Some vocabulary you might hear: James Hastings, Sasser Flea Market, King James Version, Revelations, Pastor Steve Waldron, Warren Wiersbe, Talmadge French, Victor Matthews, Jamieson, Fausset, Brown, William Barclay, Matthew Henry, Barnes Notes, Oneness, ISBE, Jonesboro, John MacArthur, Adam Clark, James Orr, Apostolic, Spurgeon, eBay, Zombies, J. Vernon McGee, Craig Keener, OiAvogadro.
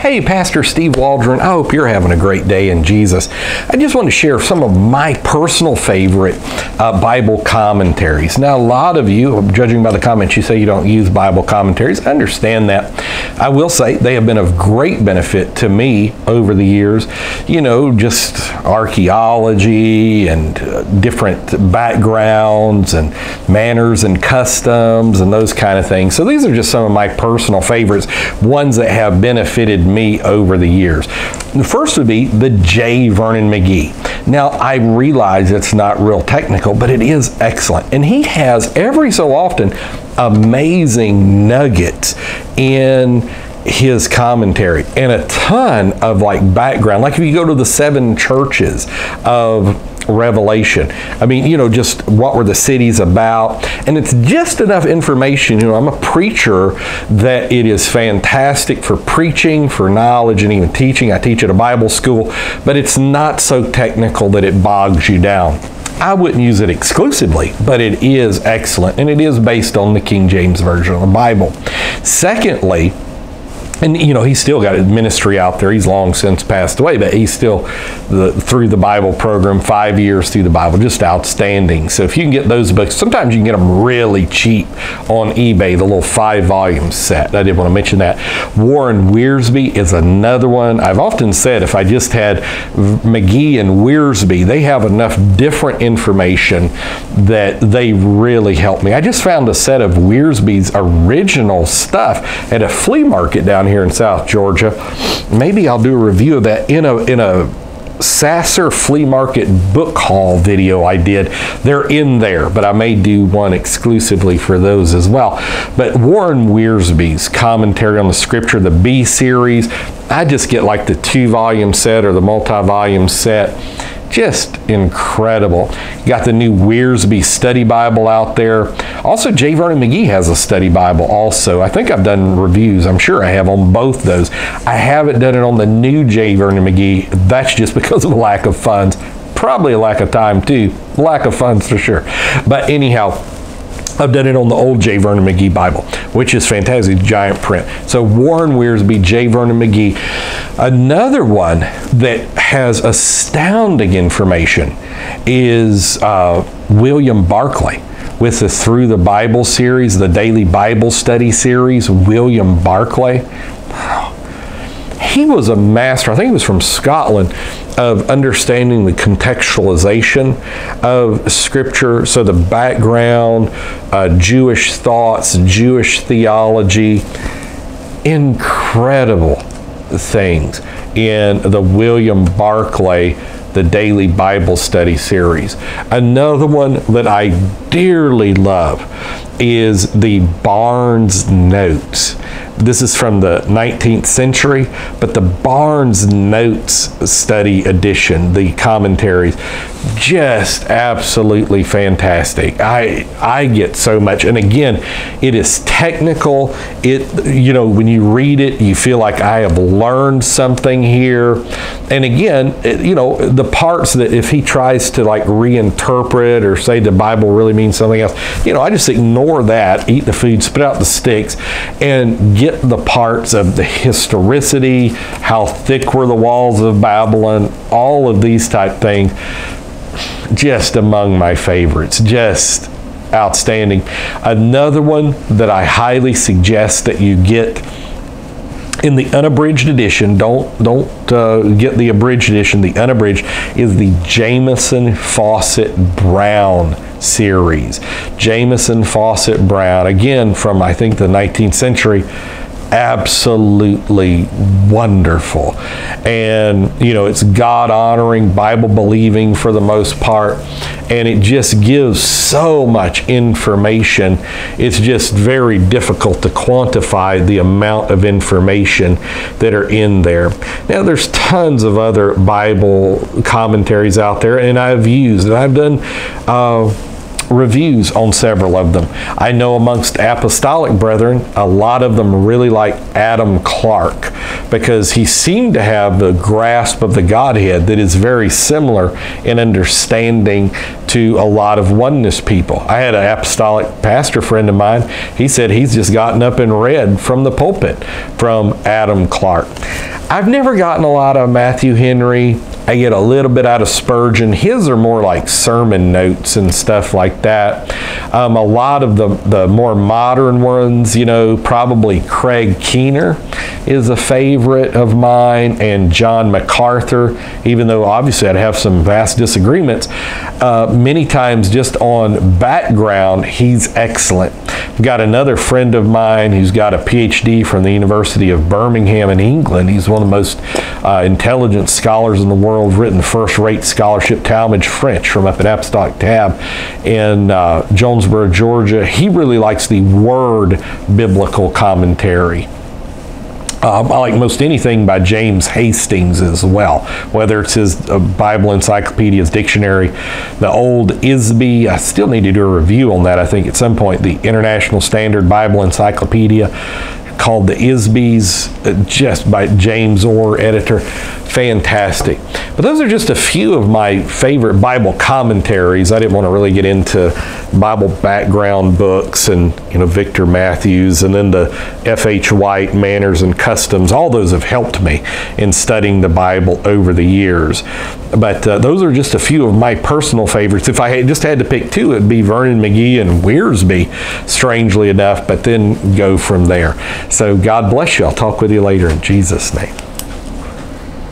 Hey, Pastor Steve Waldron, I hope you're having a great day in Jesus. I just want to share some of my personal favorite Bible commentaries. Now, a lot of you, judging by the comments, you say you don't use Bible commentaries. I understand that. I will say they have been of great benefit to me over the years. You know, just archaeology and different backgrounds and manners and customs and those kind of things. So these are just some of my personal favorites, ones that have benefited me over the years. The first would be the J. Vernon McGee. Now, I realize it's not real technical, but it is excellent. And he has, every so often, amazing nuggets in his commentary and a ton of like background. Like if you go to the 7 churches of Revelation, I mean, you know, just what were the cities about, and it's just enough information. You know, I'm a preacher, that it is fantastic for preaching, for knowledge, and even teaching. I teach at a Bible school, but it's not so technical that it bogs you down. I wouldn't use it exclusively, but it is excellent, and it is based on the King James Version of the Bible. Secondly, and you know, he's still got a ministry out there. He's long since passed away, but he's still through the Bible program, 5 years through the Bible, just outstanding. So if you can get those books, sometimes you can get them really cheap on eBay, the little 5-volume set. I did want to mention that. Warren Wiersbe is another one. I've often said if I just had McGee and Wiersbe, they have enough different information that they really help me. I just found a set of Wiersbe's original stuff at a flea market down here in South Georgia. Maybe I'll do a review of that in a Sasser Flea Market book haul video I did. They're in there, but I may do one exclusively for those as well. But Warren Wiersbe's commentary on the Scripture, the B series, I just get like the 2-volume set or the multi-volume set. Just incredible. You got the new Wiersbe Study Bible out there. Also, J. Vernon McGee has a study Bible also. I think I've done reviews. I'm sure I have on both those. I haven't done it on the new J. Vernon McGee. That's just because of a lack of funds. Probably a lack of time too. Lack of funds for sure. But anyhow, I've done it on the old J. Vernon McGee Bible, which is fantastic, giant print. So Warren Wiersbe, J. Vernon McGee. Another one that has astounding information is William Barclay with the Through the Bible series, the Daily Bible Study series. William Barclay, he was a master, I think he was from Scotland, of understanding the contextualization of Scripture. So the background, Jewish thoughts, Jewish theology, incredible things in the William Barclay, the Daily Bible Study series. Another one that I dearly love is the Barnes Notes. This is from the 19th century, but the Barnes Notes study edition, the commentaries, just absolutely fantastic. I get so much, and again, it is technical. It, you know, when you read it, you feel like I have learned something here. And again, it, you know, the parts that if he tries to like reinterpret or say the Bible really means something else, you know, I just ignore that, eat the food, spit out the sticks, and get the parts of the historicity, how thick were the walls of Babylon, all of these type things, just among my favorites, just outstanding. Another one that I highly suggest that you get in the unabridged edition, don't get the abridged edition, the unabridged, is the Jamieson, Fausset, Brown series. Jamieson, Fausset, Brown, again from I think the 19th century, absolutely wonderful. And you know, it's God-honoring, Bible-believing for the most part, and it just gives so much information. It's just very difficult to quantify the amount of information that are in there. Now, there's tons of other Bible commentaries out there, and I've used, and I've done reviews on several of them. I know amongst apostolic brethren, a lot of them really like Adam Clark because he seemed to have the grasp of the Godhead that is very similar in understanding to a lot of oneness people. I had an apostolic pastor friend of mine, he said he's just gotten up and read from the pulpit from Adam Clark. I've never gotten a lot of Matthew Henry. I get a little bit out of Spurgeon. His are more like sermon notes and stuff like that. A lot of the more modern ones, you know, probably Craig Keener is a favorite of mine, and John MacArthur, even though obviously I'd have some vast disagreements. Many times just on background, he's excellent. I've got another friend of mine who's got a PhD from the University of Birmingham in England. He's one of the most intelligent scholars in the world, written first-rate scholarship, Talmadge French from up at Apostolic in Jonesboro, Georgia. He really likes the Word biblical commentary. I like most anything by James Hastings as well, whether it's his Bible encyclopedias, dictionary, the old ISBE. I still need to do a review on that, I think, at some point. The International Standard Bible Encyclopedia, called the ISBEs, just by James Orr, editor. Fantastic. But those are just a few of my favorite Bible commentaries. I didn't want to really get into Bible background books and, you know, Victor Matthews, and then the F.H. White, Manners and Customs. All those have helped me in studying the Bible over the years. But those are just a few of my personal favorites. If I had just had to pick two, it would be Vernon McGee and Wiersbe, strangely enough, but then go from there. So God bless you. I'll talk with you later in Jesus' name.